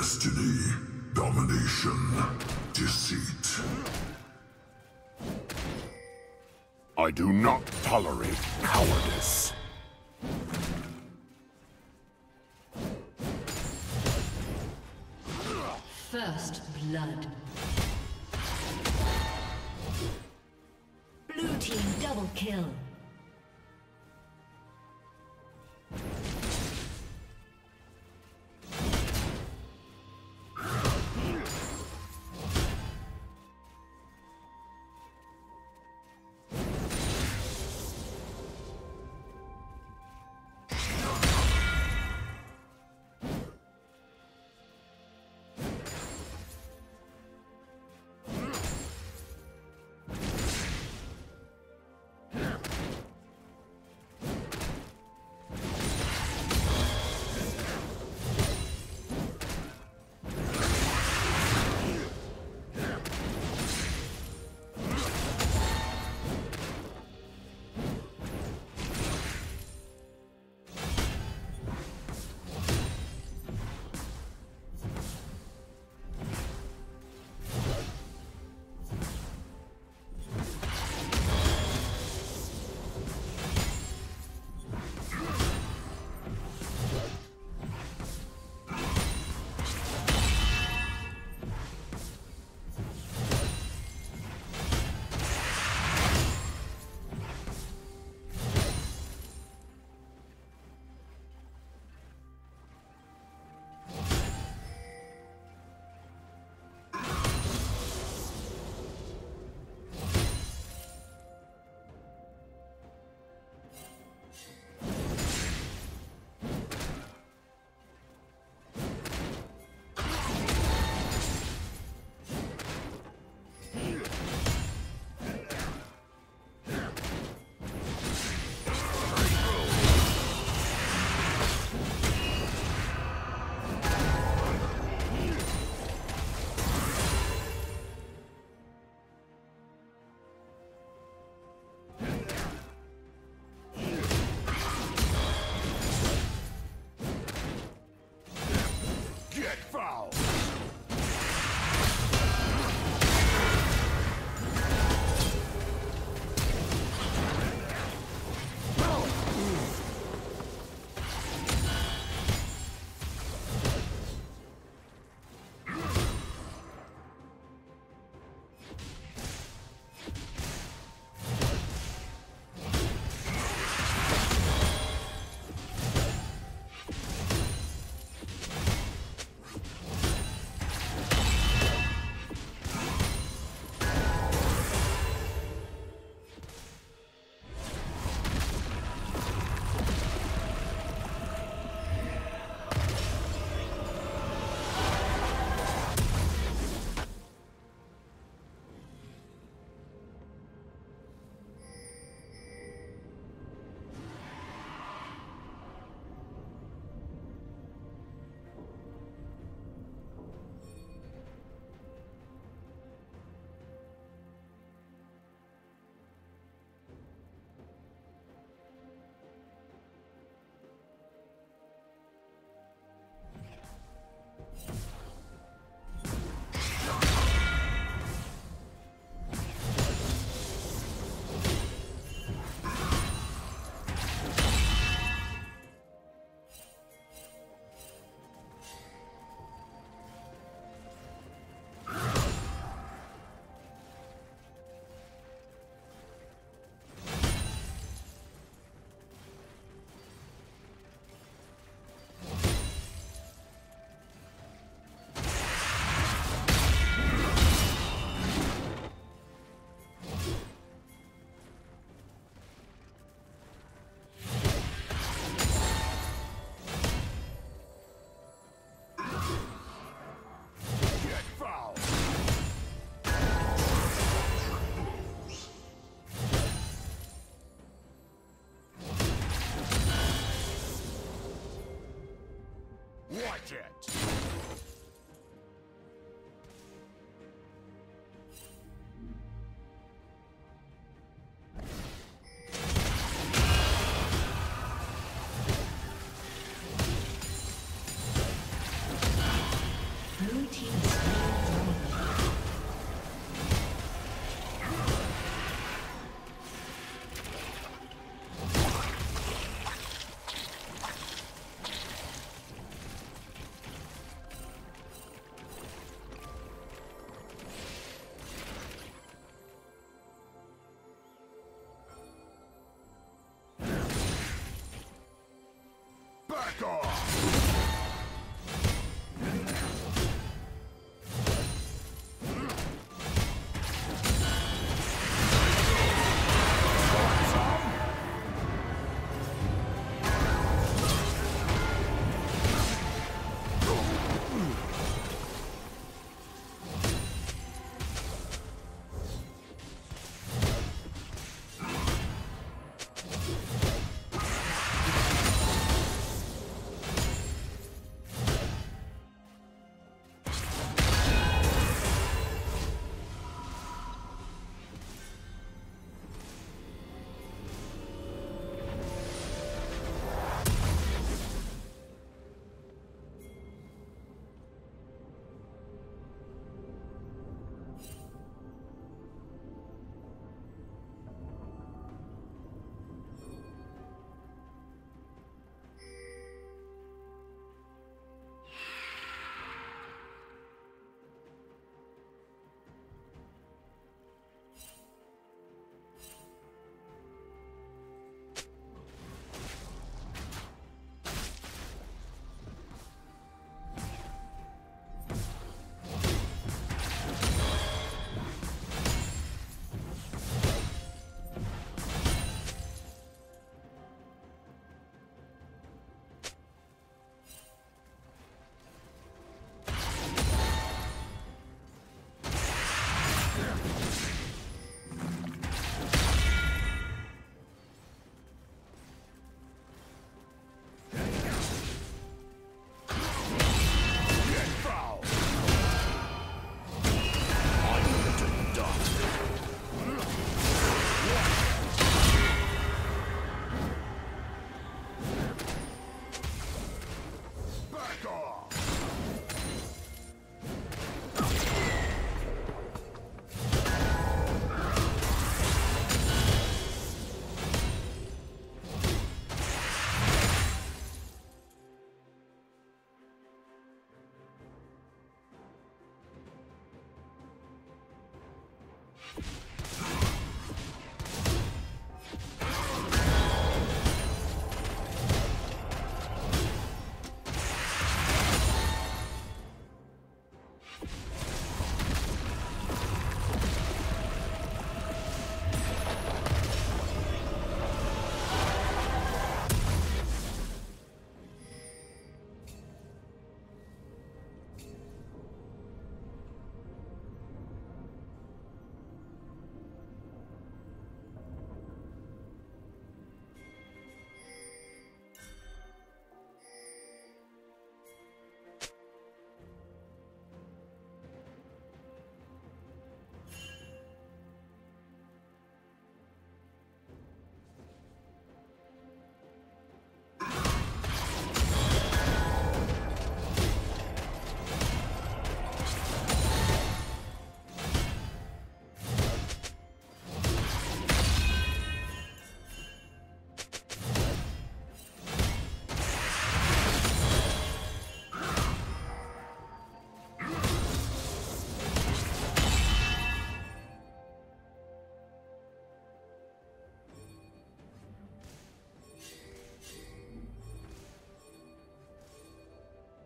Destiny, domination, deceit. I do not tolerate cowardice. First blood. Blue team double kill.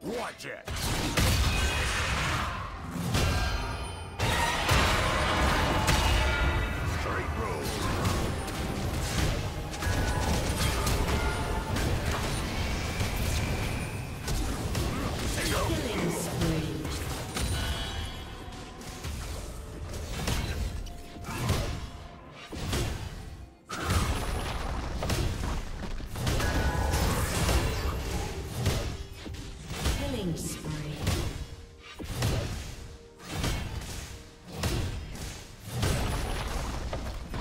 Watch it!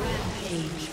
Rampage.